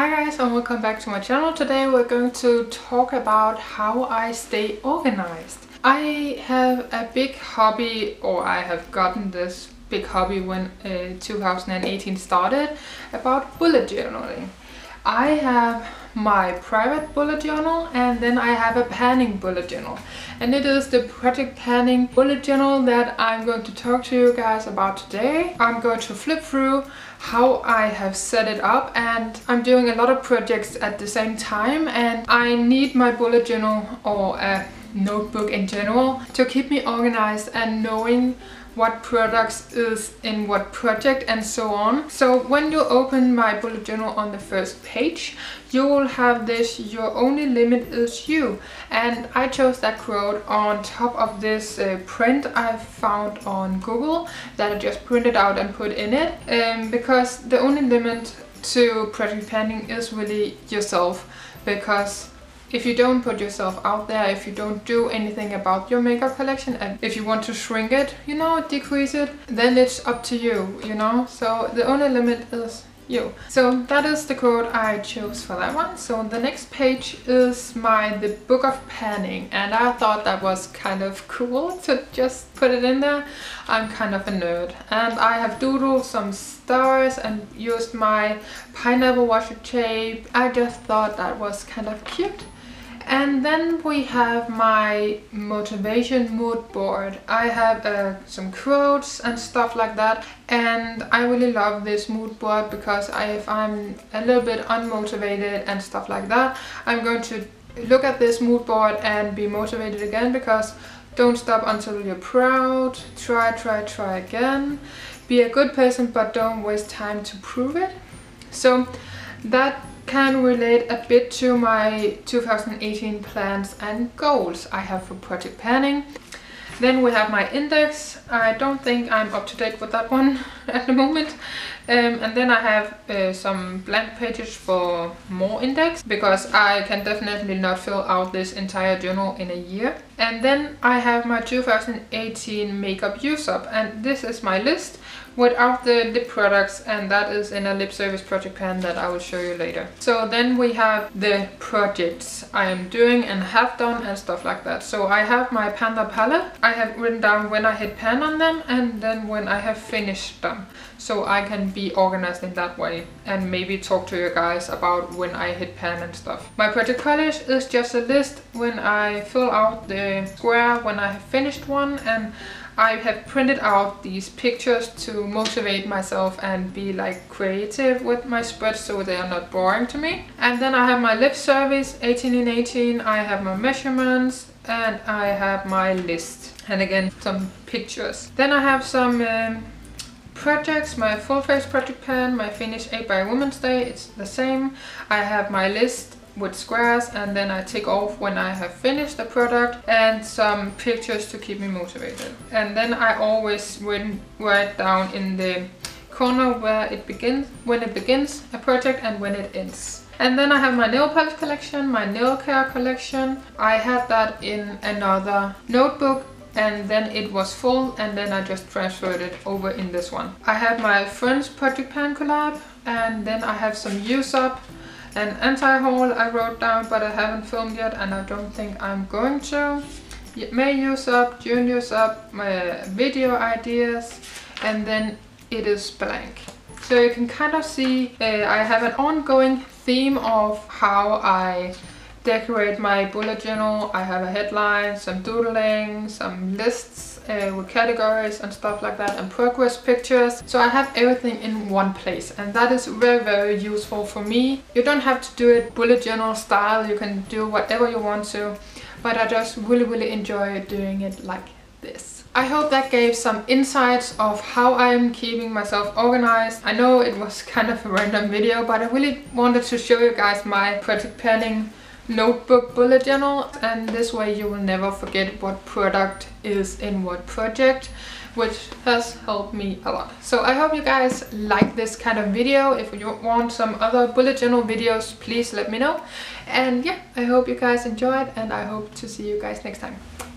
Hi guys and welcome back to my channel. Today we're going to talk about how I stay organized. I have a big hobby, or I have gotten this big hobby when 2018 started, about bullet journaling. I have my private bullet journal and then I have a planning bullet journal, and it is the project planning bullet journal that I'm going to talk to you guys about today. I'm going to flip through how I have set it up, and I'm doing a lot of projects at the same time and I need my bullet journal or a notebook in general to keep me organized and knowing what products is in what project and so on. So when you open my bullet journal on the first page, you will have this, your only limit is you. And I chose that quote on top of this print I found on Google that I just printed out and put in it, because the only limit to project planning is really yourself. Because if you don't put yourself out there, if you don't do anything about your makeup collection, and if you want to shrink it, you know, decrease it, then it's up to you, you know? So the only limit is you. So that is the quote I chose for that one. So the next page is the book of planning, and I thought that was kind of cool to just put it in there. I'm kind of a nerd and I have doodled some stars and used my pineapple washi tape. I just thought that was kind of cute. And then we have my motivation mood board. I have some quotes and stuff like that, and I really love this mood board because if I'm a little bit unmotivated and stuff like that, I'm going to look at this mood board and be motivated again, because don't stop until you're proud, try again, be a good person but don't waste time to prove it. So that can relate a bit to my 2018 plans and goals I have for project planning. Then we have my index. I don't think I'm up to date with that one at the moment. And then I have some blank pages for more index, because I can definitely not fill out this entire journal in a year. And then I have my 2018 makeup use up, and this is my list without the lip products, and that is in a lip service project plan that I will show you later. So then we have the projects I am doing and have done and stuff like that. So I have my Panda palette. I have written down when I hit pan on them and then when I have finished them, so I can be organized in that way and maybe talk to you guys about when I hit pan and stuff. My project college is just a list when I fill out the square when I have finished one, and I have printed out these pictures to motivate myself and be like creative with my spreads so they are not boring to me. And then I have my lip service 18 in 18, I have my measurements, and I have my list, and again some pictures. Then I have some projects, my full face project plan, my finish aid by Women's Day, it's the same. I have my list with squares and then I take off when I have finished the product, and some pictures to keep me motivated. And then I always write down in the corner where it begins, when it begins a project and when it ends. And then I have my nail polish collection, my nail care collection. I had that in another notebook and then it was full, and then I just transferred it over in this one. I have my friends project plan collab, and then I have some use up. An anti-haul I wrote down, but I haven't filmed yet and I don't think I'm going to. May use up, June use up, my video ideas, and then it is blank. So you can kind of see I have an ongoing theme of how I decorate my bullet journal. I have a headline, some doodling, some lists with categories and stuff like that, and progress pictures. So I have everything in one place, and that is very, very useful for me. You don't have to do it bullet journal style, you can do whatever you want to, but I just really, really enjoy doing it like this. I hope that gave some insights of how I'm keeping myself organized. I know it was kind of a random video, but I really wanted to show you guys my project planning notebook bullet journal, and this way you will never forget what product is in what project, which has helped me a lot. So I hope you guys like this kind of video. If you want some other bullet journal videos, please let me know. And yeah, I hope you guys enjoyed, and I hope to see you guys next time.